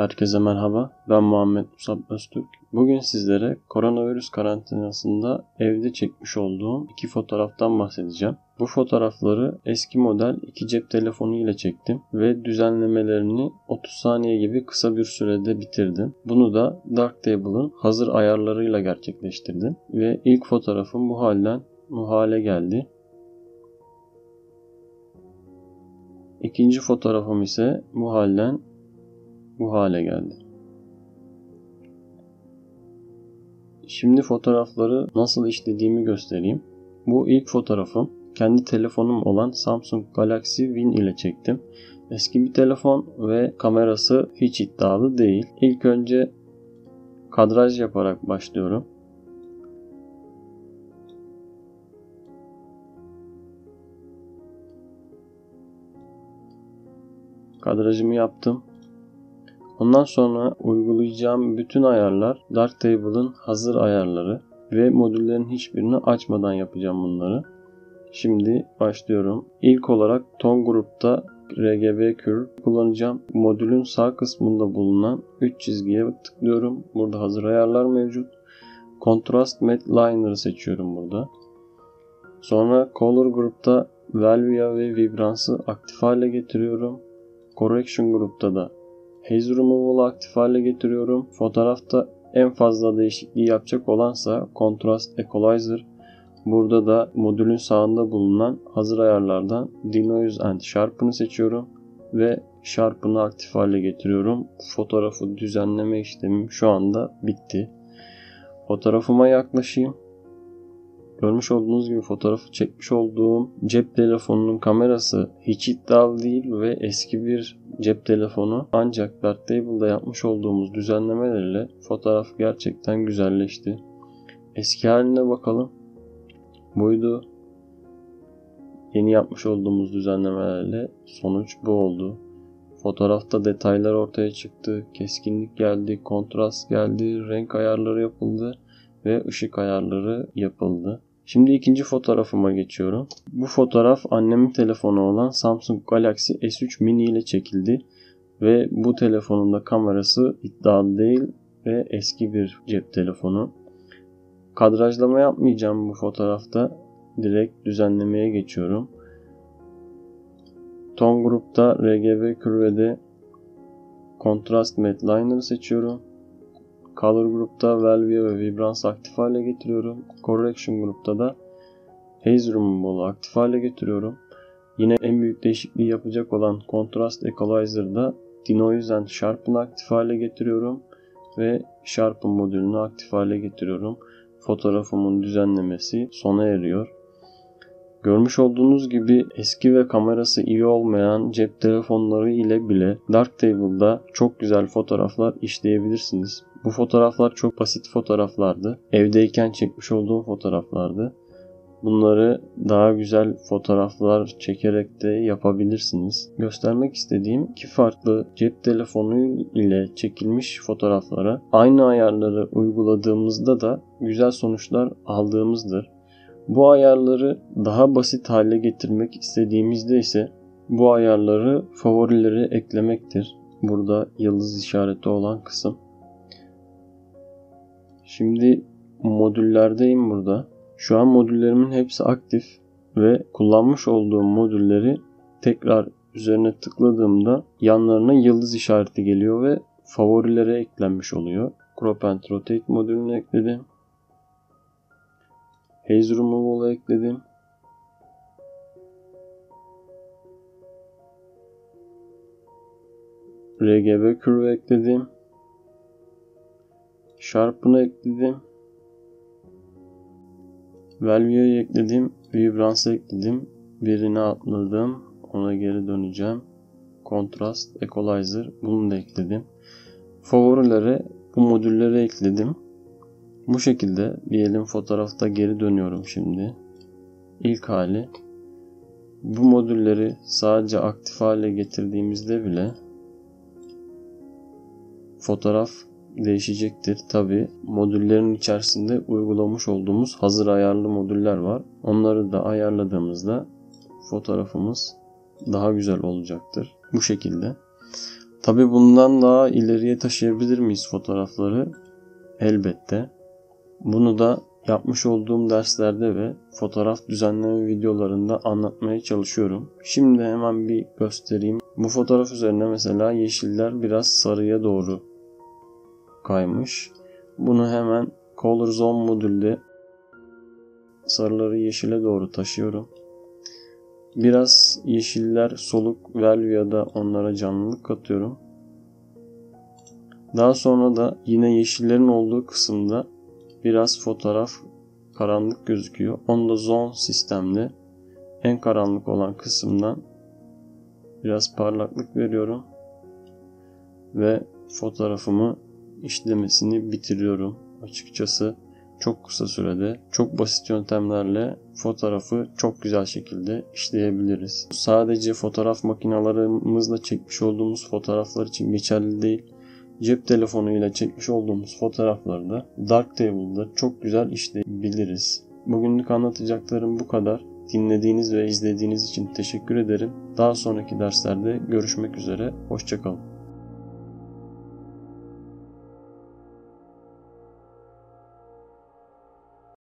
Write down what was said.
Herkese merhaba, ben Muhammed Musab Öztürk. Bugün sizlere koronavirüs karantinasında evde çekmiş olduğum iki fotoğraftan bahsedeceğim. Bu fotoğrafları eski model iki cep telefonu ile çektim ve düzenlemelerini 30 saniye gibi kısa bir sürede bitirdim. Bunu da Darktable'ın hazır ayarlarıyla gerçekleştirdim ve ilk fotoğrafım bu halden bu hale geldi. İkinci fotoğrafım ise bu halden bu hale geldi. Şimdi fotoğrafları nasıl işlediğimi göstereyim. Bu ilk fotoğrafım. Kendi telefonum olan Samsung Galaxy Win ile çektim. Eski bir telefon ve kamerası hiç iddialı değil. İlk önce kadraj yaparak başlıyorum. Kadrajımı yaptım. Ondan sonra uygulayacağım bütün ayarlar Darktable'ın hazır ayarları ve modüllerin hiçbirini açmadan yapacağım bunları. Şimdi başlıyorum. İlk olarak ton grupta RGB curve kullanacağım. Modülün sağ kısmında bulunan 3 çizgiye tıklıyorum. Burada hazır ayarlar mevcut. Contrast matte liner'ı seçiyorum burada. Sonra color grupta Velvia ve vibrance'ı aktif hale getiriyorum. Correction grupta da Haze removal'ı aktif hale getiriyorum. Fotoğrafta en fazla değişikliği yapacak olansa Contrast equalizer. Burada da modülün sağında bulunan hazır ayarlardan Denoise and Sharpen'ı seçiyorum ve Sharpen'ı aktif hale getiriyorum. Fotoğrafı düzenleme işlemim şu anda bitti. Fotoğrafıma yaklaşayım. Görmüş olduğunuz gibi fotoğrafı çekmiş olduğum cep telefonunun kamerası hiç iddialı değil ve eski bir cep telefonu, ancak Darktable'da yapmış olduğumuz düzenlemelerle fotoğraf gerçekten güzelleşti. Eski haline bakalım. Buydu. Yeni yapmış olduğumuz düzenlemelerle sonuç bu oldu. Fotoğrafta detaylar ortaya çıktı. Keskinlik geldi, kontrast geldi, renk ayarları yapıldı ve ışık ayarları yapıldı. Şimdi ikinci fotoğrafıma geçiyorum. Bu fotoğraf annemin telefonu olan Samsung Galaxy S3 mini ile çekildi ve bu telefonun da kamerası iddialı değil ve eski bir cep telefonu. Kadrajlama yapmayacağım bu fotoğrafta. Direkt düzenlemeye geçiyorum. Ton grupta RGB curve'de Contrast matte liner'ı seçiyorum. Color grupta Velvia ve Vibrance aktif hale getiriyorum. Correction grupta da Haze Removal'ı aktif hale getiriyorum. Yine en büyük değişikliği yapacak olan Contrast Equalizer'da Denoise and Sharpen'ı aktif hale getiriyorum ve Sharpen modülünü aktif hale getiriyorum. Fotoğrafımın düzenlemesi sona eriyor. Görmüş olduğunuz gibi eski ve kamerası iyi olmayan cep telefonları ile bile Darktable'da çok güzel fotoğraflar işleyebilirsiniz. Bu fotoğraflar çok basit fotoğraflardı. Evdeyken çekmiş olduğum fotoğraflardı. Bunları daha güzel fotoğraflar çekerek de yapabilirsiniz. Göstermek istediğim iki farklı cep telefonu ile çekilmiş fotoğraflara aynı ayarları uyguladığımızda da güzel sonuçlar aldığımızdır. Bu ayarları daha basit hale getirmek istediğimizde ise bu ayarları favorilere eklemektir. Burada yıldız işareti olan kısım. Şimdi modüllerdeyim burada. Şu an modüllerimin hepsi aktif ve kullanmış olduğum modülleri tekrar üzerine tıkladığımda yanlarına yıldız işareti geliyor ve favorilere eklenmiş oluyor. Crop and Rotate modülünü ekledim. Haze Removal'ı ekledim. RGB Curve ekledim. Sharpen'ı ekledim. Velvia'yı ekledim. Vibrance'ı ekledim. Birini atladım. Ona geri döneceğim. Contrast Equalizer. Bunu da ekledim. Favorilere bu modülleri ekledim. Bu şekilde diyelim fotoğrafta geri dönüyorum şimdi. İlk hali. Bu modülleri sadece aktif hale getirdiğimizde bile fotoğraf değişecektir. Tabi modüllerin içerisinde uygulamış olduğumuz hazır ayarlı modüller var. Onları da ayarladığımızda fotoğrafımız daha güzel olacaktır. Bu şekilde. Tabi bundan daha ileriye taşıyabilir miyiz fotoğrafları? Elbette. Bunu da yapmış olduğum derslerde ve fotoğraf düzenleme videolarında anlatmaya çalışıyorum. Şimdi hemen bir göstereyim. Bu fotoğraf üzerine mesela yeşiller biraz sarıya doğru kaymış. Bunu hemen Color Zone modülde sarıları yeşile doğru taşıyorum. Biraz yeşiller soluk, Velvia'da onlara canlılık katıyorum. Daha sonra da yine yeşillerin olduğu kısımda biraz fotoğraf karanlık gözüküyor. Onu da Zone sistemde en karanlık olan kısımdan biraz parlaklık veriyorum. Ve fotoğrafımı işlemesini bitiriyorum. Açıkçası çok kısa sürede çok basit yöntemlerle fotoğrafı çok güzel şekilde işleyebiliriz. Sadece fotoğraf makinalarımızla çekmiş olduğumuz fotoğraflar için geçerli değil. Cep telefonuyla çekmiş olduğumuz fotoğrafları da Darktable'da çok güzel işleyebiliriz. Bugünlük anlatacaklarım bu kadar. Dinlediğiniz ve izlediğiniz için teşekkür ederim. Daha sonraki derslerde görüşmek üzere. Hoşça kalın.